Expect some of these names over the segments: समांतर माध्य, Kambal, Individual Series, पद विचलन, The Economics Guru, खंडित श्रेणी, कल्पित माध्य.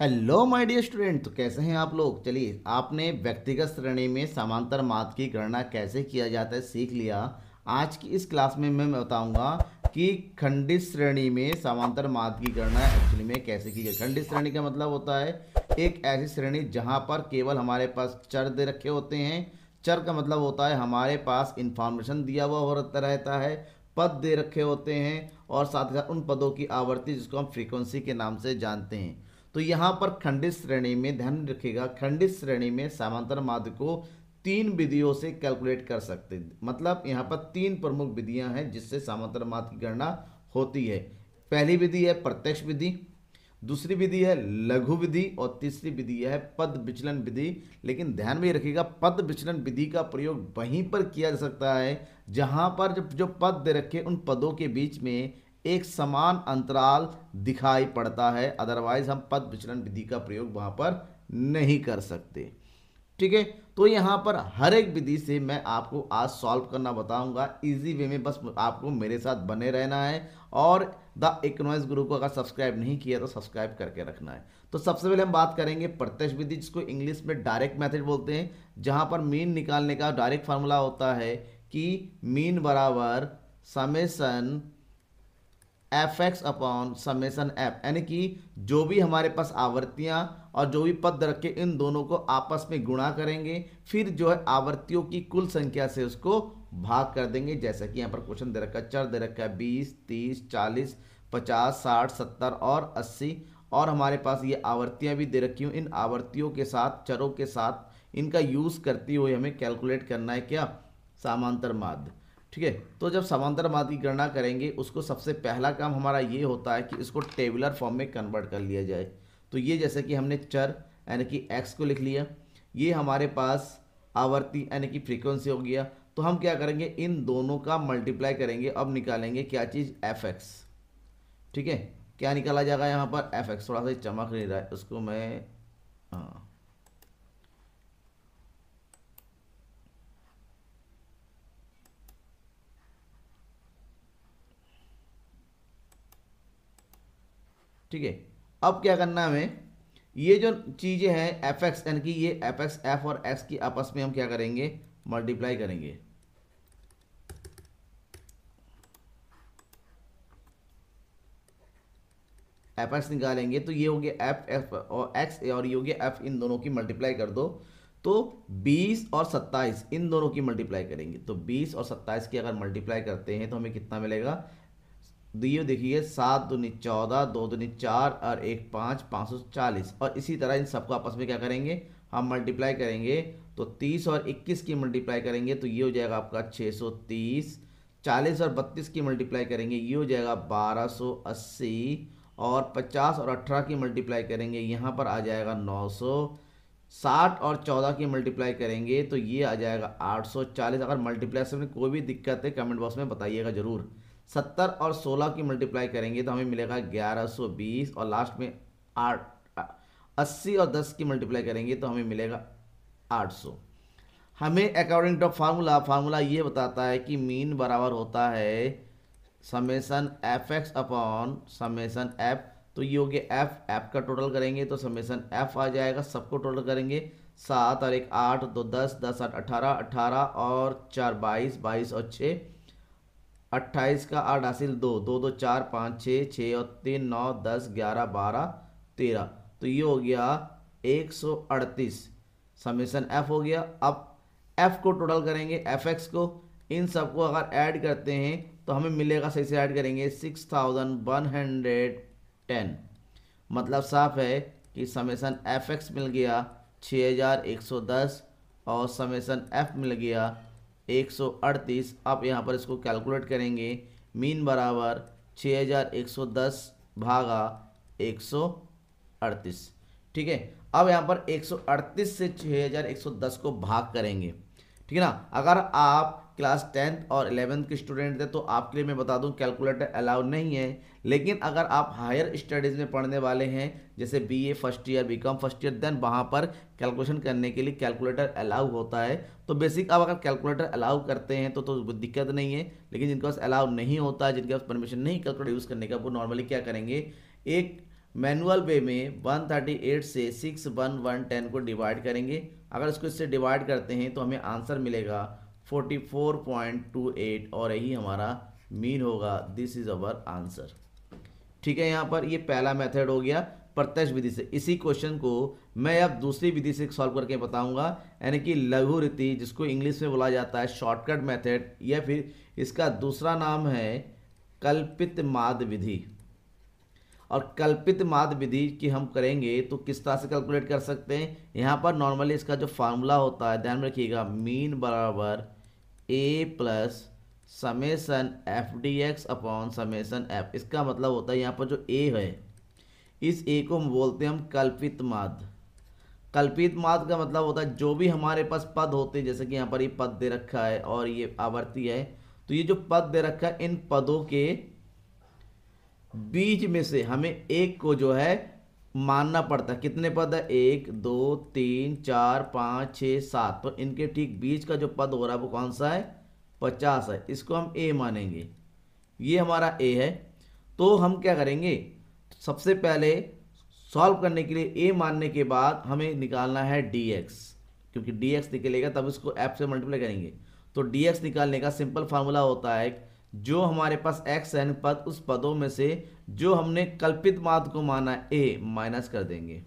Hello my dear student, तो कैसे हैं आप लोग। चलिए, आपने व्यक्तिगत श्रेणी में समांतर मात की गणना कैसे किया जाता है सीख लिया। आज की इस क्लास में मैं बताऊंगा कि खंडित श्रेणी में समांतर मात की गणना एक्चुअली में कैसे की जाए। खंडित श्रेणी का मतलब होता है एक ऐसी श्रेणी जहां पर केवल हमारे पास चर दे रखे होते हैं। चर का मतलब होता है हमारे पास इन्फॉर्मेशन दिया हुआ होता रहता है, पद दे रखे होते हैं और साथ ही साथ उन पदों की आवृत्ति जिसको हम फ्रीक्वेंसी के नाम से जानते हैं। तो यहाँ पर खंडित श्रेणी में ध्यान रखिएगा, खंडित श्रेणी में समांतर माध्य को तीन विधियों से कैलकुलेट कर सकते हैं। मतलब यहाँ पर तीन प्रमुख विधियाँ हैं जिससे समांतर माध्य की गणना होती है। पहली विधि है प्रत्यक्ष विधि, दूसरी विधि है लघु विधि और तीसरी विधि है पद विचलन विधि। लेकिन ध्यान में रखिएगा, पद विचलन विधि का प्रयोग वहीं पर किया जा सकता है जहाँ पर जो पद दे रखे उन पदों के बीच में एक समान अंतराल दिखाई पड़ता है। अदरवाइज हम पद विचलन विधि का प्रयोग वहाँ पर नहीं कर सकते। ठीक है, तो यहाँ पर हर एक विधि से मैं आपको आज सॉल्व करना बताऊंगा इजी वे में। बस आपको मेरे साथ बने रहना है और द इकोनॉमिक्स गुरु को अगर सब्सक्राइब नहीं किया तो सब्सक्राइब करके रखना है। तो सबसे पहले हम बात करेंगे प्रत्यक्ष विधि, जिसको इंग्लिश में डायरेक्ट मेथड बोलते हैं, जहाँ पर मीन निकालने का डायरेक्ट फार्मूला होता है कि मीन बराबर summation F x upon summation F, यानी कि जो भी हमारे पास आवृत्तियाँ और जो भी पद रख के इन दोनों को आपस में गुणा करेंगे, फिर जो है आवृत्तियों की कुल संख्या से उसको भाग कर देंगे। जैसा कि यहाँ पर क्वेश्चन दे रखा है, चर दे रखा है 20, 30, 40, 50, 60, 70 और 80 और हमारे पास ये आवृत्तियाँ भी दे रखी हूँ। इन आवृत्तियों के साथ, चरों के साथ इनका यूज़ करते हुए हमें कैलकुलेट करना है क्या, समांतर माध्य। ठीक है, तो जब समांतर माध्य की गणना करेंगे उसको सबसे पहला काम हमारा ये होता है कि इसको टेबुलर फॉर्म में कन्वर्ट कर लिया जाए। तो ये जैसे कि हमने चर यानी कि x को लिख लिया, ये हमारे पास आवृत्ति यानी कि फ्रीक्वेंसी हो गया। तो हम क्या करेंगे, इन दोनों का मल्टीप्लाई करेंगे। अब निकालेंगे क्या चीज़, fx। ठीक है, क्या निकाला जाएगा यहाँ पर, fx। थोड़ा सा चमक नहीं रहा है, उसको मैं, हाँ ठीक है। अब क्या करना है हमें, ये जो चीज़ें हैं एफ एक्स यानी कि ये एफ एक्स, एफ और एक्स की आपस में हम क्या करेंगे, मल्टीप्लाई करेंगे। एफ एक्स निकालेंगे तो ये हो गया एफ और एक्स और ये हो गया एफ, इन दोनों की मल्टीप्लाई कर दो तो 20 और 27 इन दोनों की मल्टीप्लाई करेंगे। तो 20 और 27 की अगर मल्टीप्लाई करते हैं तो हमें कितना मिलेगा, ये देखिए 7 दूनी 14, 2 दूनी 4 और 1 5, 540। और इसी तरह इन सबको आपस में क्या करेंगे, हम मल्टीप्लाई करेंगे। तो 30 और 21 की मल्टीप्लाई करेंगे तो ये हो जाएगा आपका 630। 40 और 32 की मल्टीप्लाई करेंगे ये हो जाएगा 1280 और 50 और 18 की मल्टीप्लाई करेंगे यहाँ पर आ जाएगा 900। 60 और 14 की मल्टीप्लाई करेंगे तो ये आ जाएगा 840। अगर मल्टीप्लाई में कोई भी दिक्कत है कमेंट बॉक्स में बताइएगा ज़रूर। 70 और 16 की मल्टीप्लाई करेंगे तो हमें मिलेगा 1120 और लास्ट में 80 और 10 की मल्टीप्लाई करेंगे तो हमें मिलेगा 800। हमें अकॉर्डिंग टू फार्मूला ये बताता है कि मीन बराबर होता है summation F x upon summation F. तो ये हो गया एफ, एफ का टोटल करेंगे तो समेसन एफ आ जाएगा, सबको टोटल करेंगे 7 और 1 8, 2 10, 10 8 18, 18 और 4 22, 22 और 6 28 का 8 हासिल 2, 2 2 4 5 6, 6 और 3 9 10 11 12 13। तो ये हो गया 138 समेसन एफ हो गया। अब एफ को टोटल करेंगे, एफ एक्स को, इन सबको अगर ऐड करते हैं तो हमें मिलेगा, सही से ऐड करेंगे, 6110। मतलब साफ है कि समेसन एफ एक्स मिल गया 6110 और समेसन एफ मिल गया 138। आप यहाँ पर इसको कैलकुलेट करेंगे, मीन बराबर 6110 भागा 138। ठीक है, अब यहाँ पर 138 से 6110 को भाग करेंगे। ठीक है ना, अगर आप क्लास 10th और 11th के स्टूडेंट थे तो आपके लिए मैं बता दूं कैलकुलेटर अलाउ नहीं है। लेकिन अगर आप हायर स्टडीज़ में पढ़ने वाले हैं जैसे BA first year, BCom first year, then वहाँ पर कैलकुलेशन करने के लिए कैलकुलेटर अलाउ होता है। तो बेसिक आप अगर कैलकुलेटर अलाउ करते हैं तो दिक्कत नहीं है। लेकिन जिनके पास अलाउ नहीं होता, जिनके पास परमिशन नहीं कैलकुलेटर यूज़ करने का, वो नॉर्मली क्या करेंगे, एक मैनुअल वे में 138 से 61110 को डिवाइड करेंगे। अगर इसको इससे डिवाइड करते हैं तो हमें आंसर मिलेगा 44.28 और यही हमारा मीन होगा। This is our answer. ठीक है, यहाँ पर ये पहला मेथड हो गया प्रत्यक्ष विधि से। इसी क्वेश्चन को मैं अब दूसरी विधि से सॉल्व करके बताऊंगा, यानी कि लघु रीति, जिसको इंग्लिश में बोला जाता है शॉर्टकट मेथड, या फिर इसका दूसरा नाम है कल्पित माध्य विधि। और कल्पित माध्य विधि की हम करेंगे तो किस तरह से कैलकुलेट कर सकते हैं, यहाँ पर नॉर्मली इसका जो फार्मूला होता है ध्यान में रखिएगा, मीन बराबर A plus summation F D x upon summation F. इसका मतलब होता है यहाँ पर जो ए है, इस ए को हम बोलते हैं हम कल्पित माध्य। कल्पित माध्य का मतलब होता है जो भी हमारे पास पद होते हैं, जैसे कि यहाँ पर ये पद दे रखा है और ये आवर्ती है, तो ये जो पद दे रखा है इन पदों के बीच में से हमें एक को जो है मानना पड़ता है। कितने पद है, 1 2 3 4 5 6 7, तो इनके ठीक बीच का जो पद हो रहा है वो कौन सा है, 50 है। इसको हम ए मानेंगे, ये हमारा ए है। तो हम क्या करेंगे, सबसे पहले सॉल्व करने के लिए ए मानने के बाद हमें निकालना है dx, क्योंकि dx निकलेगा तब इसको f से मल्टीप्लाई करेंगे। तो dx निकालने का सिंपल फार्मूला होता है, जो हमारे पास x है पद, उस पदों में से जो हमने कल्पित माध्य को माना a माइनस कर देंगे।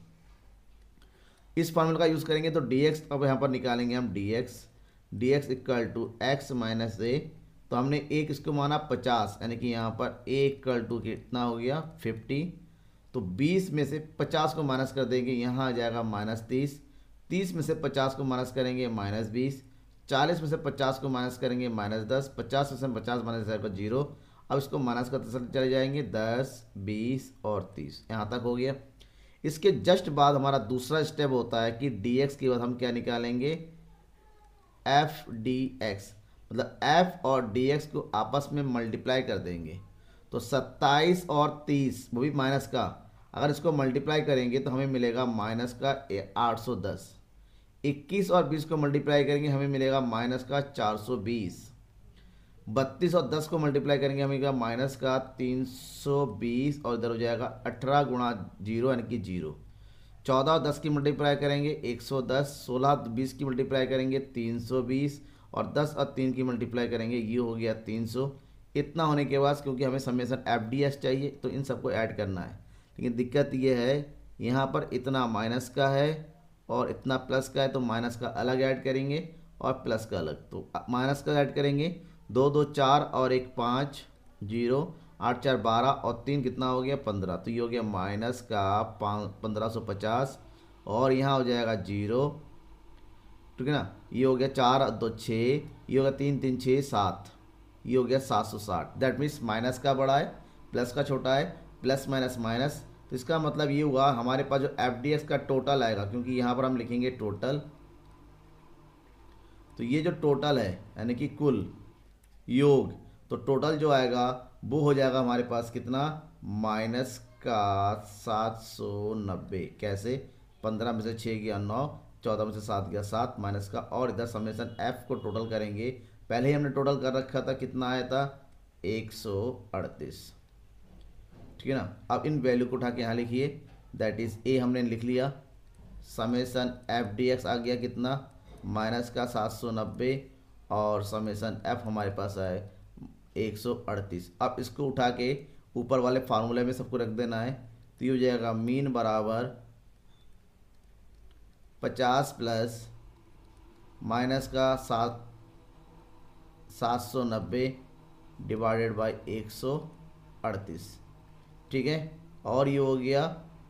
इस फार्मूला का यूज़ करेंगे तो dx, अब यहाँ पर निकालेंगे हम dx equal to x minus A. तो हमने एक इसको माना 50, यानी कि यहाँ पर a इक्वल टू कितना हो गया 50। तो 20 में से 50 को माइनस कर देंगे, यहाँ आ जाएगा -30। 30 में से 50 को माइनस करेंगे -20। 40 में से 50 को माइनस करेंगे -10। 50 में से 50 माइनस जाएगा 0। अब इसको माइनस करते चले जाएंगे 10 20 और 30, यहाँ तक हो गया। इसके जस्ट बाद हमारा दूसरा स्टेप होता है कि डी एक्स के बाद हम क्या निकालेंगे, एफ डी एक्स, मतलब f और dx को आपस में मल्टीप्लाई कर देंगे। तो 27 और 30 वो भी माइनस का, अगर इसको मल्टीप्लाई करेंगे तो हमें मिलेगा माइनस का 810। 21 और 20 को मल्टीप्लाई करेंगे हमें मिलेगा माइनस का 420। 32 और 10 को मल्टीप्लाई करेंगे हमें मिलेगा माइनस का 320 और इधर हो जाएगा 18 गुणा 0, यानी कि 0। 14 और 10 की मल्टीप्लाई करेंगे 110। 16 20 की मल्टीप्लाई करेंगे 320 और 10 और 3 की मल्टीप्लाई करेंगे, ये हो गया 300। इतना होने के बाद, क्योंकि हमें समेसन एफ डी एस चाहिए, तो इन सबको ऐड करना है। लेकिन दिक्कत ये है, यहाँ पर इतना माइनस का है और इतना प्लस का है, तो माइनस का अलग ऐड करेंगे और प्लस का अलग। तो माइनस का ऐड करेंगे 2 2 4 और 1 5 0, 8 4 12 और 3 कितना हो गया 15। तो ये हो गया माइनस का 1550 और यहाँ हो जाएगा 0, ठीक है ना। ये हो गया 4 2 6, ये हो गया 3 3 6 7, ये हो गया 760। दैट मीन्स माइनस का बड़ा है, प्लस का छोटा है, प्लस माइनस माइनस। तो इसका मतलब ये हुआ हमारे पास जो एफ डी एक्स का टोटल आएगा, क्योंकि यहाँ पर हम लिखेंगे टोटल। तो ये जो टोटल है, यानी कि कुल योग, तो टोटल जो आएगा वो हो जाएगा हमारे पास कितना, माइनस का 790। कैसे, 15 में से 6 गया 9, 14 में से 7 गया 7, माइनस का, और इधर समेसन एफ को टोटल करेंगे। पहले ही हमने टोटल कर रखा था, कितना आया था 138, ठीक है ना। अब इन वैल्यू को उठा के यहाँ लिखिए, दैट इज़ ए हमने लिख लिया, समेसन एफ डी एक्स आ गया कितना, माइनस का 790 और समेसन एफ हमारे पास आए 138। अब इसको उठा के ऊपर वाले फार्मूले में सबको रख देना है। तो ये हो जाएगा मीन बराबर 50 प्लस माइनस का 790 डिवाइडेड बाई 138, ठीक है। और ये हो गया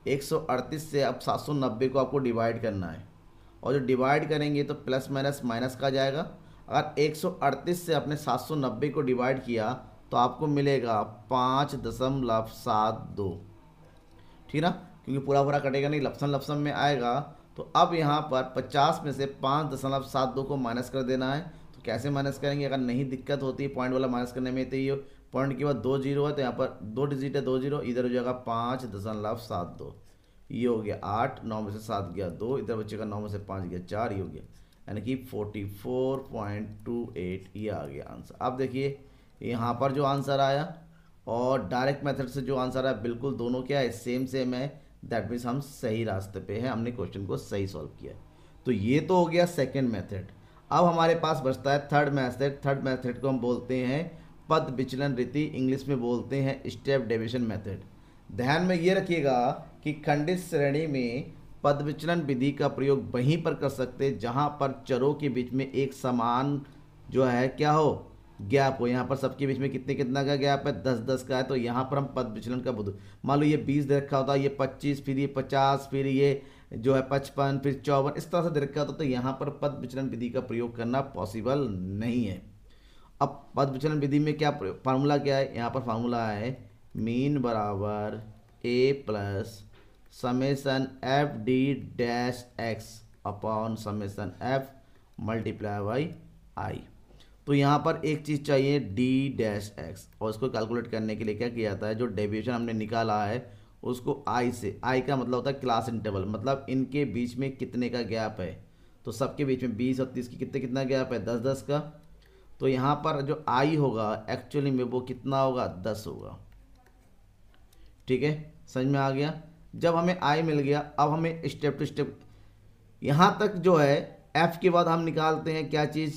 138 से अब 790 को आपको डिवाइड करना है, और जो डिवाइड करेंगे तो प्लस माइनस माइनस का जाएगा। अगर 138 से आपने 790 को डिवाइड किया तो आपको मिलेगा 5.72, ठीक है ना, क्योंकि पूरा पूरा कटेगा नहीं, लपसन लपसन में आएगा। तो अब यहाँ पर 50 में से 5.72 को माइनस कर देना है। तो कैसे माइनस करेंगे, अगर नहीं दिक्कत होती है पॉइंट वाला माइनस करने में, तो ये पॉइंट के बाद 2 0 है, तो यहाँ पर 2 डिजिट है 2 0, इधर हो जाएगा 5.72, ये हो गया 8, 9 में से 7 गया 2, इधर बचेगा 9 में से 5 गया 4, ये हो गया, यानी कि 44.28 ये आ गया आंसर। अब देखिए यहाँ पर जो आंसर आया और डायरेक्ट मेथड से जो आंसर है बिल्कुल दोनों क्या है सेम है, दैट मीन्स हम सही रास्ते पे हैं, हमने क्वेश्चन को सही सॉल्व किया। तो ये तो हो गया सेकंड मेथड। अब हमारे पास बचता है थर्ड मेथड। थर्ड मेथड को हम बोलते हैं पद विचलन रीति, इंग्लिश में बोलते हैं स्टेप डेविएशन मेथड। ध्यान में ये रखिएगा कि खंडित श्रेणी में पद विचलन विधि का प्रयोग वहीं पर कर सकते हैं जहाँ पर चरों के बीच में एक समान जो है क्या हो गैप हो। यहाँ पर सबके बीच में कितना का गैप है, 10-10 का है। तो यहाँ पर हम पद विचलन का बुध मान लो ये 20 दे रखा होता है, ये 25, फिर ये 50, फिर ये जो है 55, फिर 54, इस तरह से दे रखा होता है। तो यहाँ पर पद विचलन विधि का प्रयोग करना पॉसिबल नहीं है। अब पद विचलन विधि में क्या फार्मूला क्या है, यहाँ पर फार्मूला है मीन बराबर A plus summation F D dash x upon summation F multiply by आई। तो यहाँ पर एक चीज़ चाहिए डी डैश एक्स, और उसको कैलकुलेट करने के लिए क्या किया जाता है, जो डेविएशन हमने निकाला है उसको आई से, आई का मतलब होता है क्लास इंटरवल, मतलब इनके बीच में कितने का गैप है। तो सबके बीच में 20 और 30 के कितना गैप है, 10-10 का। तो यहाँ पर जो आई होगा एक्चुअली में वो कितना होगा, 10 होगा। ठीक है, समझ में आ गया। जब हमें आई मिल गया, अब हमें स्टेप टू स्टेप यहाँ तक जो है एफ के बाद हम निकालते हैं क्या चीज़,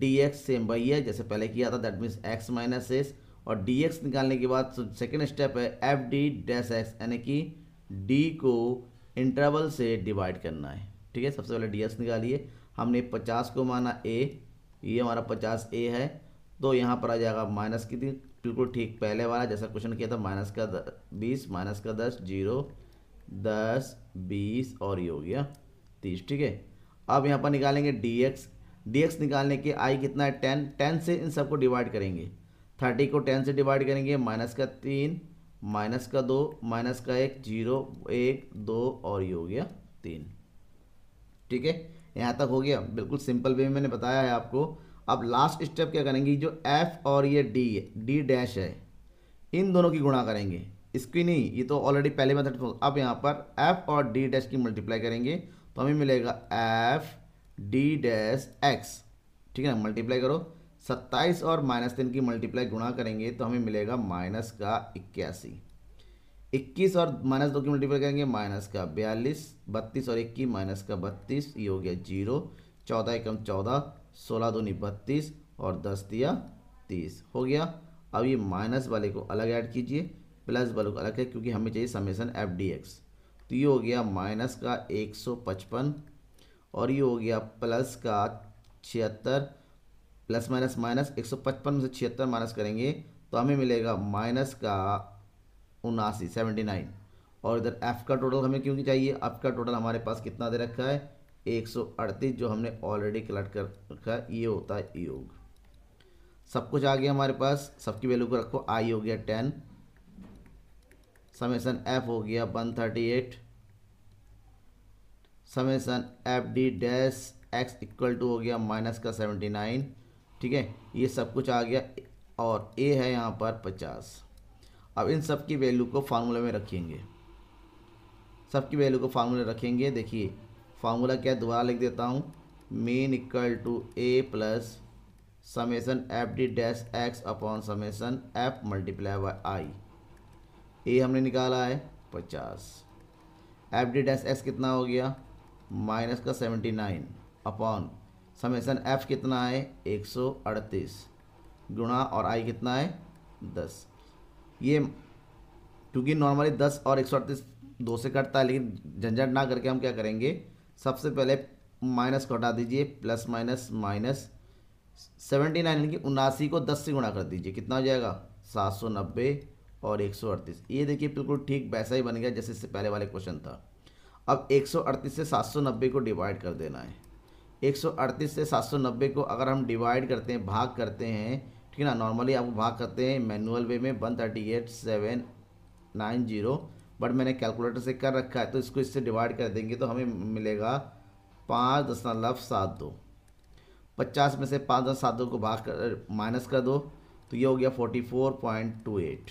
डी एक्स, सेम वही है जैसे पहले किया था, that means x minus S. और डी एक्स निकालने के बाद सेकेंड स्टेप है एफ डी डैश एक्स, यानी कि डी को इंटरवल से डिवाइड करना है। ठीक है, सबसे पहले डी एक्स निकालिए, हमने 50 को माना ए, ये हमारा 50 ए है, तो यहाँ पर आ जाएगा माइनस की, बिल्कुल ठीक पहले वाला जैसा क्वेश्चन किया था, माइनस का 20, माइनस का 10, 0, 10, 20 और ये हो गया 30। ठीक है, अब यहाँ पर निकालेंगे डी एक्स। dx निकालने के i कितना है 10, 10 से इन सबको डिवाइड करेंगे, 30 को 10 से डिवाइड करेंगे, माइनस का 3, माइनस का 2, माइनस का 1, 0, 1, 2 और ये हो गया 3। ठीक है, यहाँ तक हो गया, बिल्कुल सिंपल वे में मैंने बताया है आपको। अब लास्ट स्टेप क्या करेंगे, जो f और ये d d डैश है इन दोनों की गुणा करेंगे, इसकी नहीं, ये तो ऑलरेडी पहले मेथड। अब यहाँ पर f और d डैश की मल्टीप्लाई करेंगे तो हमें मिलेगा f डी डैश एक्स। ठीक है ना, मल्टीप्लाई करो, 27 और -3 की मल्टीप्लाई गुणा करेंगे तो हमें मिलेगा माइनस का 81, 21 और -2 की मल्टीप्लाई करेंगे माइनस का 42, 32 और 21 माइनस का 32, ये हो गया 0, 14 × 14, 16 दूनी 32 और 10 दिया 30 हो गया। अब ये माइनस वाले को अलग ऐड कीजिए, प्लस वाले को अलग है क्योंकि हमें चाहिए समेसन एफ डी एक्स। तो ये हो गया माइनस का 155 और ये हो गया प्लस का 76, प्लस माइनस माइनस, 155 में से 76 माइनस करेंगे तो हमें मिलेगा माइनस का 79, 79। और इधर f का टोटल हमें क्योंकि चाहिए, f का टोटल हमारे पास कितना दे रखा है 138, जो हमने ऑलरेडी कलेक्ट कर रखा है। ये होता है योग, सब कुछ आ गया हमारे पास, सबकी वैल्यू को रखो। i हो गया 10, समेसन f हो गया 138, summation F D dash x equal to हो गया माइनस का 79। ठीक है, ये सब कुछ आ गया और ए है यहाँ पर 50। अब इन सब की वैल्यू को फार्मूला में रखेंगे, सबकी वैल्यू को फार्मूला रखेंगे। देखिए फार्मूला क्या है, दोबारा लिख देता हूँ, mean equal to A plus summation F D dash x upon summation F multiply by I. A हमने निकाला है 50, एफ डी डैश एक्स कितना हो गया माइनस का 79 अपॉन समेसन एफ कितना है 138 गुणा और आई कितना है 10। ये क्योंकि नॉर्मली 10 और 138 2 से कटता है, लेकिन झंझट ना करके हम क्या करेंगे, सबसे पहले माइनस को हटा दीजिए, प्लस माइनस माइनस 79 यानी कि 79 को 10 से गुणा कर दीजिए, कितना हो जाएगा 790 और 138। ये देखिए बिल्कुल ठीक वैसा ही बन गया जैसे इससे पहले वाले क्वेश्चन था। अब 138 से 790 को डिवाइड कर देना है। 138 से 790 को अगर हम डिवाइड करते हैं, भाग करते हैं, ठीक है ना, नॉर्मली आपको भाग करते हैं मैनुअल वे में 138790, बट मैंने कैलकुलेटर से कर रखा है तो इसको इससे डिवाइड कर देंगे तो हमें मिलेगा 5.72। 50 में से 5.72 को भाग कर माइनस कर दो तो ये हो गया 44.28।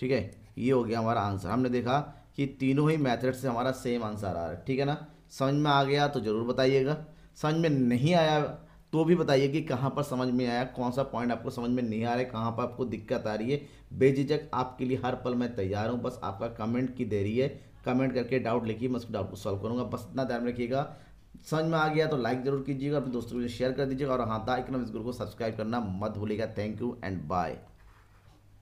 ठीक है, ये हो गया हमारा आंसर। हमने देखा कि तीनों ही मेथड से हमारा सेम आंसर आ रहा है। ठीक है ना, समझ में आ गया तो ज़रूर बताइएगा, समझ में नहीं आया तो भी बताइए कि कहाँ पर समझ में आया, कौन सा पॉइंट आपको समझ में नहीं आ रहा है, कहाँ पर आपको दिक्कत आ रही है। बेझिझक आपके लिए हर पल मैं तैयार हूँ, बस आपका कमेंट की देरी है। कमेंट करके डाउट लिखिए, मैं उसके डाउट को सॉल्व करूँगा। बस इतना ध्यान रखिएगा। समझ में आ गया तो लाइक जरूर कीजिएगा, अपने दोस्तों के लिए शेयर कर दीजिएगा और हाँ, द इकोनॉमिक्स गुरु को सब्सक्राइब करना मत भूलिएगा। Thank you and bye.